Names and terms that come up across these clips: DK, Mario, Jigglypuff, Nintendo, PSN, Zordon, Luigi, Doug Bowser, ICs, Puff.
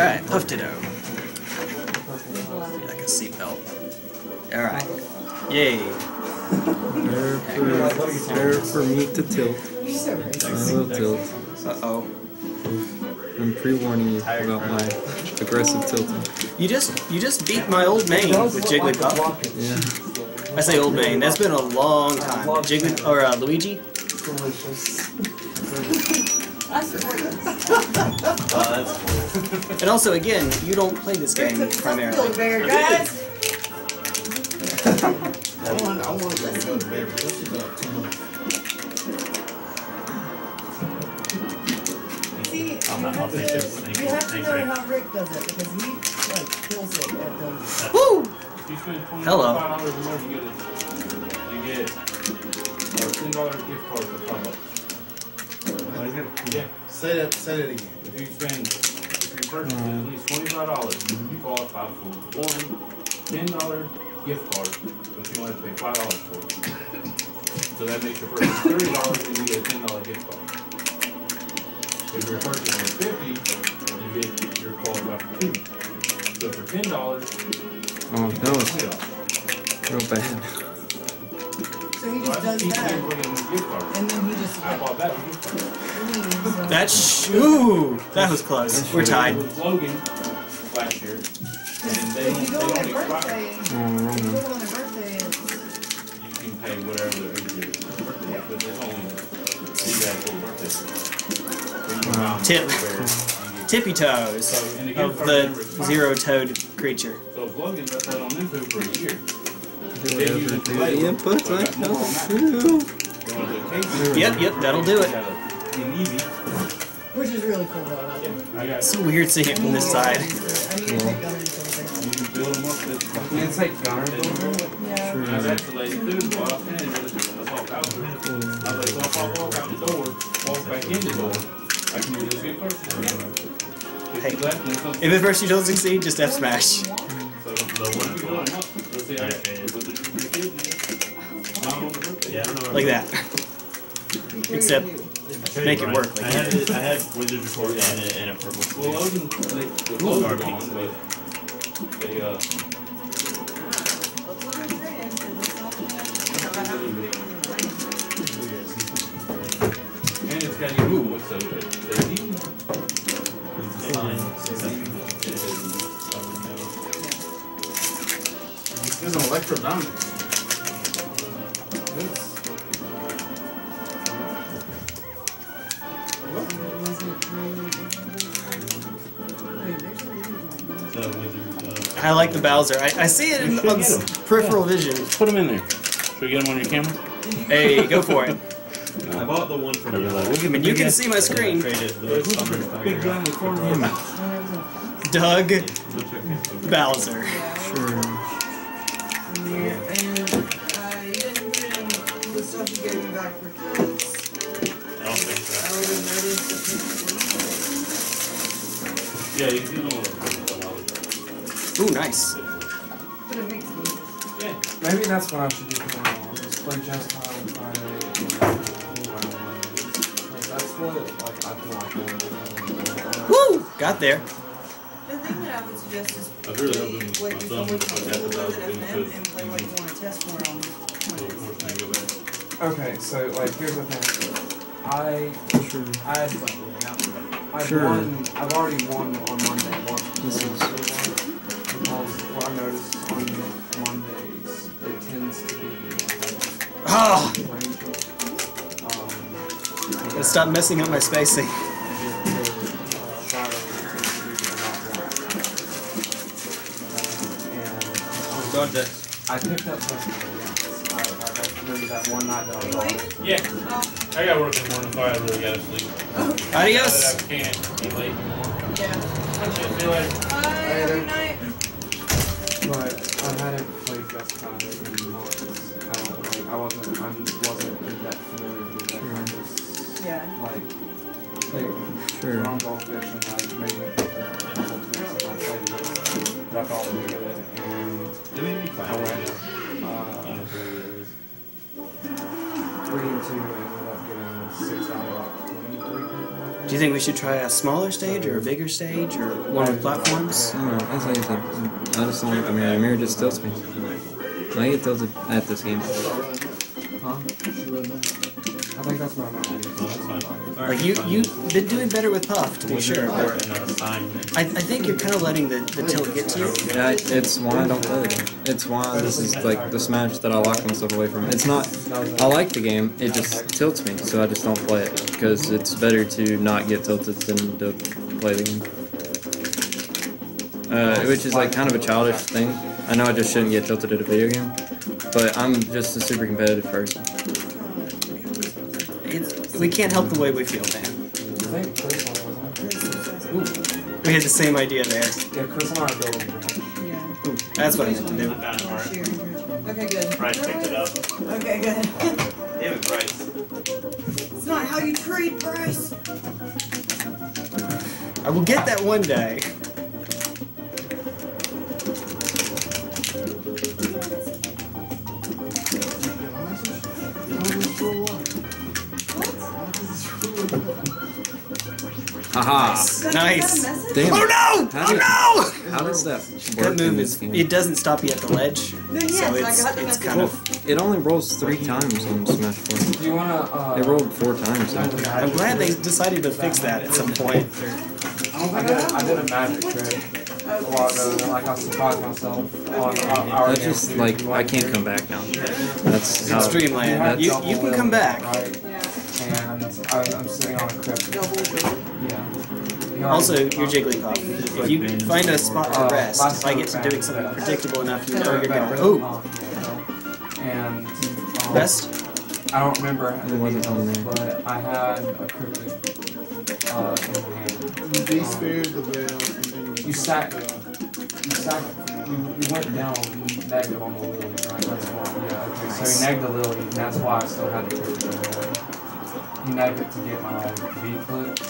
Alright, Puff Ditto. Be like a seatbelt. Alright. Yay. Prepare for me to tilt. I will tilt. Uh-oh. I'm pre-warning you about my aggressive tilting. You just beat my old main with Jigglypuff. Yeah. I say old main. That's been a long time. Luigi? And also, again, you don't play this game primarily. Guys. I want to go to bed. You have to know how Rick does it because he like kills it at the. Woo! Hello. You get $10 gift card for $5. Yeah. Say that again. If you spend, at least $25, you qualify for one $10 gift card, but you only have to pay $5 for it. So that makes your purchase $30 and you get a $10 gift card. If you're purchasing $50, you get your qualified for $2. So for $10, no bad. So he just does that, and then he just. I bought that one. That was close. We're tied. Logan last year, and if you go on their birthday, you can pay whatever it is. But there's only tippy toes of the zero-toed creature. So if Logan left that on Nintendo for a year. Yep, that'll do it. Which is really cool though. It's so weird seeing it from this side. It's like Gunner. Hey, if at first you don't succeed, just F smash. Like that. Except make it work. Like I had Wizard before and a purple school. And it's got you what's up. There's an electro diamond. I like the Bowser. I see it in peripheral vision. Let's put him in there. Should we get him on your camera? Hey, go for it. I bought the one from you. And you can see my screen. Doug Bowser. Sure. You didn't put in the stuff you gave me back for kids. I don't think so. I would have noticed the picture. Yeah, you do know. Ooh, nice. Maybe that's what I should do from now on. Just play just how I'm trying to that's what I've woo! Got there. The thing that I would suggest is play what you want to test more on. Okay, so like here's the thing. I've already won on Monday once. This is what I noticed on Mondays, it tends to be gotta stop messing up my spacing. I picked up something. Remember that one night that I was on. Yeah. I got work in the morning, so I really gotta sleep. Adios! I can't be late anymore. Yeah. See you later. Bye, good night. But I hadn't played best time in months. I wasn't that familiar with that practice. Yeah. Like, round goldfish and I made it and I played with duck all together and I went 3-2 and ended up getting 6 out of 23 people. Do you think we should try a smaller stage or a bigger stage or one with platforms? I don't know. That's like I just don't. I mean, I mirror just tells me. I get tilted at this game. Huh? I think that's what I'm on. Like you've been doing better with Puff, to be sure. I think you're kind of letting the tilt get to you. Yeah, it's why I don't play the game. It's why this is like the Smash that I lock myself away from. It's not. I like the game. It just tilts me, so I just don't play it because it's better to not get tilted than to play the game. Which is like kind of a childish thing. I know I just shouldn't get tilted at a video game, but I'm just a super competitive person. We can't help the way we feel, man. Ooh. We had the same idea there. Yeah, Chris and I are building. Yeah. That's what I had to do. Okay, good. Bryce picked it up. Okay, good. Damn it, Bryce. It's not how you treat, Bryce. I will get that one day. Haha. Nice. Nice. Damn. Oh no! Oh no! How does that work? That move is, it doesn't stop you at the ledge. So it's kind of. It only rolls 3 times on Smash 4. You wanna, it rolled 4 times. I'm glad they decided to fix that at some point. I did a magic trick a while ago, and I got surprised myself on our. That's just like, I can't come back now. That's how. Streamland. You can come back. And I'm sitting on a crypt. Yeah. Also, you're Jigglypuff. If you find a spot to rest, if I get to doing something predictable enough, you know you're gonna roll. And rest? I don't remember the details, but I had a crypt in hand. They spared the veil, and then you sacked. You went down negative on the lily, right? That's why. Yeah. Okay. So you negged the lily, and that's why I still had the crypt. He nagged it to get my V-clip,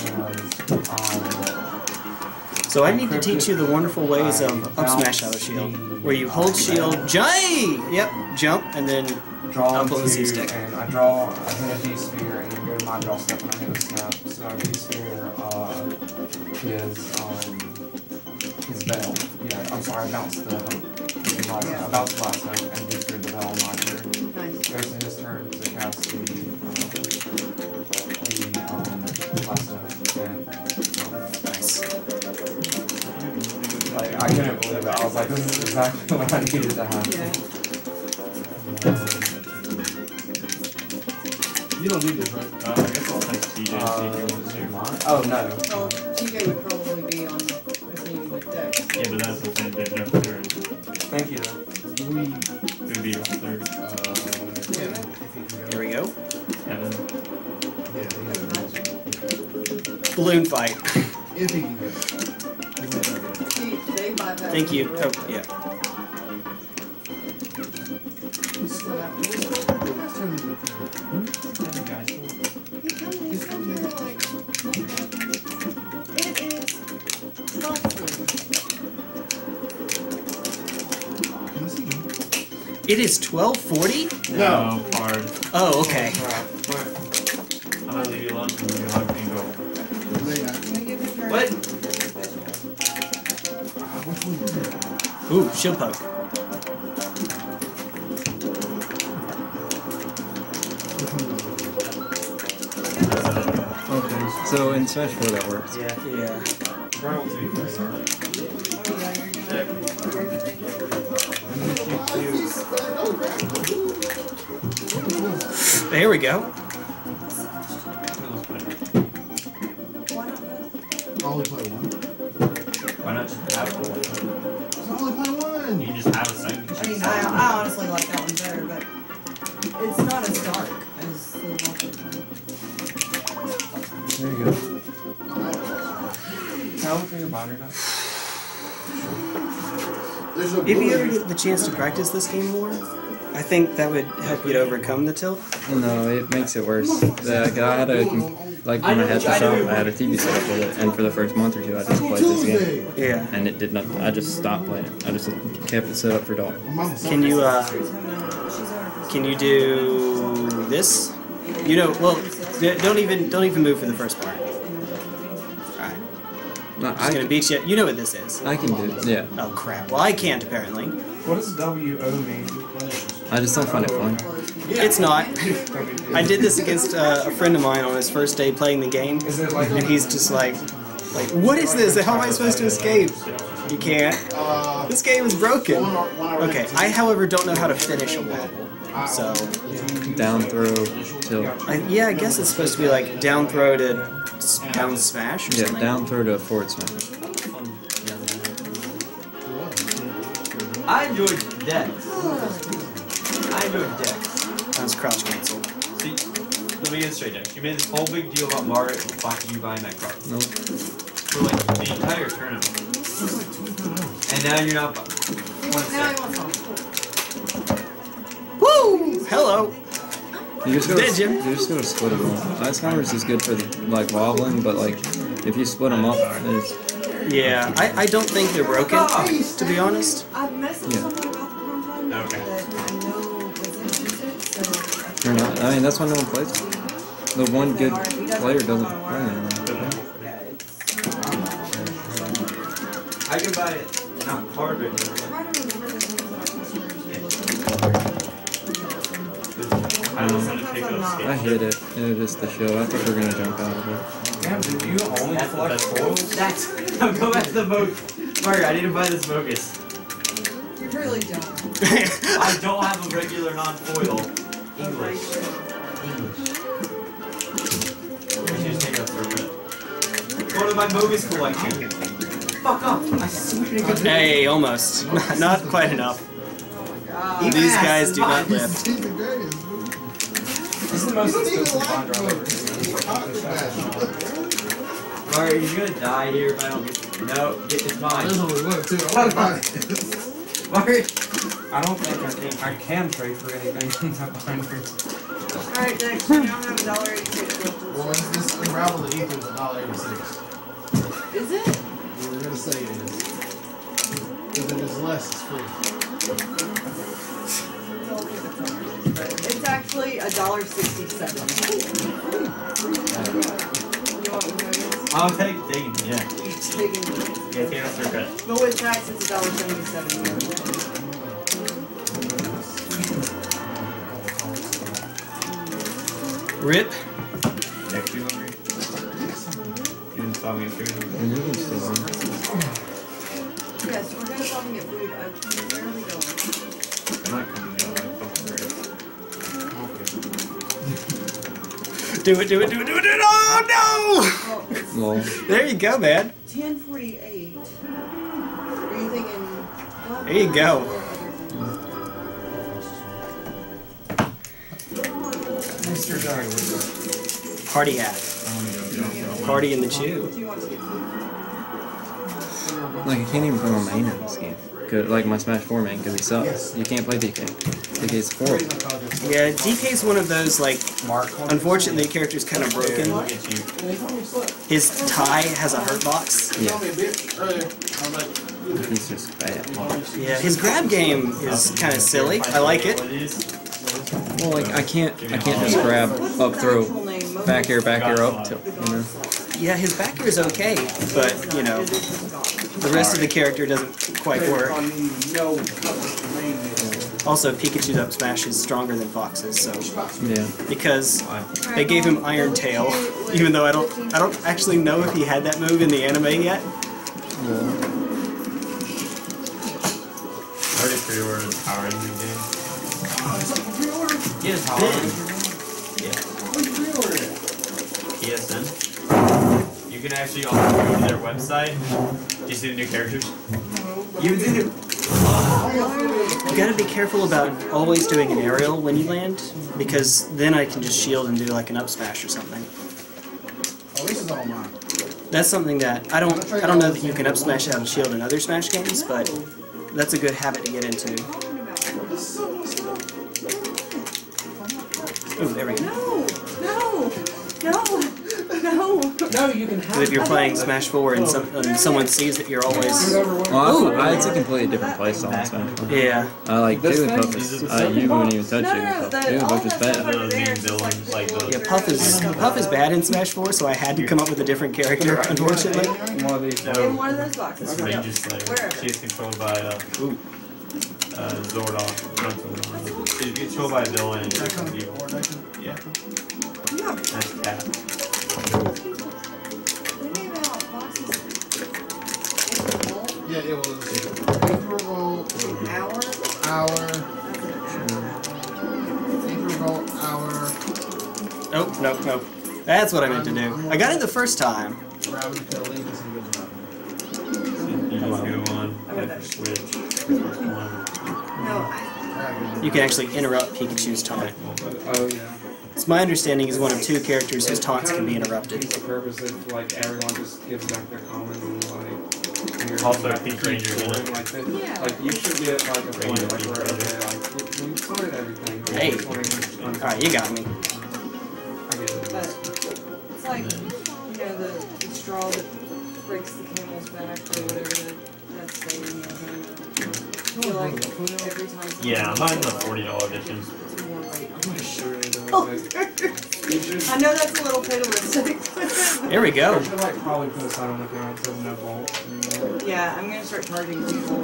and, so I need to teach you the wonderful ways of up smash out of shield, where you hold shield, jump, and then draw up a Z-stick. And I draw, I hit a D-sphere, and then go to my draw step, and I hit a snap. So D-sphere is Bell. Yeah, I'm sorry, I bounced the last time, and D-sphere the Bell on my turn. Nice. Goes in his turn to cast the... I couldn't believe it. I was like, this is exactly what I needed to happen. Yeah. You don't need this, right? I guess I'll take TJ. Oh, no. Well, TJ would probably be on the team with Dex. Yeah, but that's the thing. They've never third. Thank you, though. We would be on third. Here we go. Evan. Yeah, balloon fight. If he can go. Thank you. Oh, yeah. It is 12:40? No. Hard. Oh, okay. I'm gonna leave you alone because you're not being gold. What? Ooh, shield poke. Okay, so in Smash 4 that works. Yeah. Yeah. There we go. I honestly like that one better, but it's not as dark as the one. There you go. Can I look at your binder now? If you ever get the chance to practice this game more, I think that would help you to overcome the tilt. No, it makes it worse. I had a, like when I had the shop, I had a TV set up with it, and for the first month or two I didn't play this game. Yeah. And it did nothing. I just stopped playing it. I just kept it set up for Doll. Can you do this? You know, well, Don't even move for the first part. Alright. No, I'm just gonna beat you. You know what this is. I can do it, yeah. Oh crap. Well, I can't apparently. What does WO mean? I just don't find it fun. It's not. I did this against a friend of mine on his first day playing the game, and he's just like, what is this? How am I supposed to escape? You can't. This game is broken. Okay, I however don't know how to finish a wobble, so... Down throw, tilt. Yeah, I guess it's supposed to be like down throw to down smash or something. Yeah, down throw to forward smash. I enjoyed Dex. That was crouch cancel. See, let me get straight, Dex. You made this whole big deal about Mario you buying that card. Nope. For like the entire tournament. And now you're not buying. Woo! Hello! You're just gonna split them up. Ice Climbers is good for the, like, wobbling, but like if you split them up, it's... Yeah, I don't think they're broken, to be honest. Yeah. Okay. They're not. I mean, that's why no one plays. The one good player doesn't play anymore. I can buy it. Not hard right now. I hit it. It was just the show. I think we're gonna jump out of it. Damn, did you only collect foils? I'll go back to the boat. Mario, I need to buy this bogus. You really don't. I don't have a regular non-foil. English. We should just take up for a minute. Go to my bogus collection. Fuck up. Hey, almost. Not quite enough. Oh these guys do not live. This is the most expensive bond I've ever. Alright, he's gonna die here if I don't get... No, it's mine. There's only one, too. What about it? Mario! I don't think I can trade for anything that behind me. Alright, Dex, you don't have $1.86. Well, is this unravel that equals $1.86? Is it? We're gonna say it is. Because if it's less, it's free. It's actually $1.67. I'll take digging, yeah. Digging. Yeah, take off your credit. But with tax, it's $1.77. RIP. Next, you hungry? You didn't stop me at food. Yes, we're going to stop me at food. Where are we going? I'm not coming down. I'm fucking Do it. Oh, no! Lol. There you go, man. 10:48. Are you thinking? There you go. Mr. Darwin. Party hat. Party in the chew. Like, I can't even play my main in this game. Like, my Smash 4 main, because he sucks. You can't play DK. DK's horrible. Yeah, DK's one of those, like, unfortunately, the character's kind of broken. His tie has a hurt box. Yeah. He's just bad. Yeah, his grab game is kind of silly. I like it. Well, like, I can't just grab up throw, back air, up tilt, you know? Yeah, his back air is okay, but, you know, the rest of the character doesn't quite work. Also, Pikachu's up smash is stronger than Fox's, so yeah. Because they gave him Iron Tail, even though I don't actually know if he had that move in the anime yet. Yeah. I already pre-ordered the Power Ranger game. He has Power Ranger. Yeah. How did you pre-order it? PSN. You can actually also go to their website. Do you see the new characters? You do. You gotta be careful about always doing an aerial when you land, because then I can just shield and do like an up smash or something. Oh, this is all mine. That's something that I don't know that you can up smash out of shield in other Smash games, but that's a good habit to get into. Oh, there we go. No! No! No! No. No, you can have it. If you're playing Smash 4 and someone sees that you're always... Well, it's a completely different place on Smash 4. Yeah. Like, Jigglypuff is... You wouldn't even touch Jigglypuff. Jigglypuff is bad. Yeah, Puff is bad in Smash 4, so I had to come up with a different character, unfortunately. In one of those boxes. She's controlled by... Zordon. You get killed by a villain and it becomes evil. Yeah. Nice cat. Yeah, it was. Roll hour. Oh, nope. That's what I meant to do. I got it the first time. You can actually interrupt Pikachu's taunt. Oh yeah. It's my understanding he's one of two characters whose taunts can be interrupted. It's the purpose of like everyone just gives back their comments and like. Also, Pink Ranger. Like you should get like a point like where like we sorted everything. Hey. All right, you got me. I get it. But it's like you know the straw that breaks the camel's back or whatever that's saying. Yeah, I'm buying the $40 edition. I know that's a little fatalistic. There we go. Yeah, I'm gonna start charging people.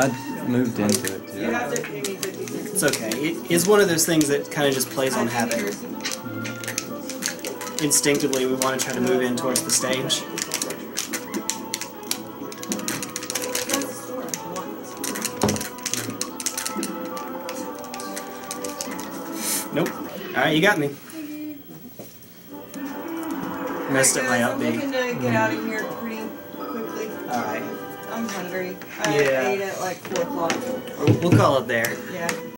I moved into it too. You have to pay me 50 cents. It's okay. It is one of those things that kind of just plays on habit. Instinctively, we want to try to move in towards the stage. Nope. Alright, you got me. Messed up my up beat. I'm looking to get out of here pretty quickly. Alright. I'm hungry. I ate at like 4 o'clock. We'll call it there. Yeah.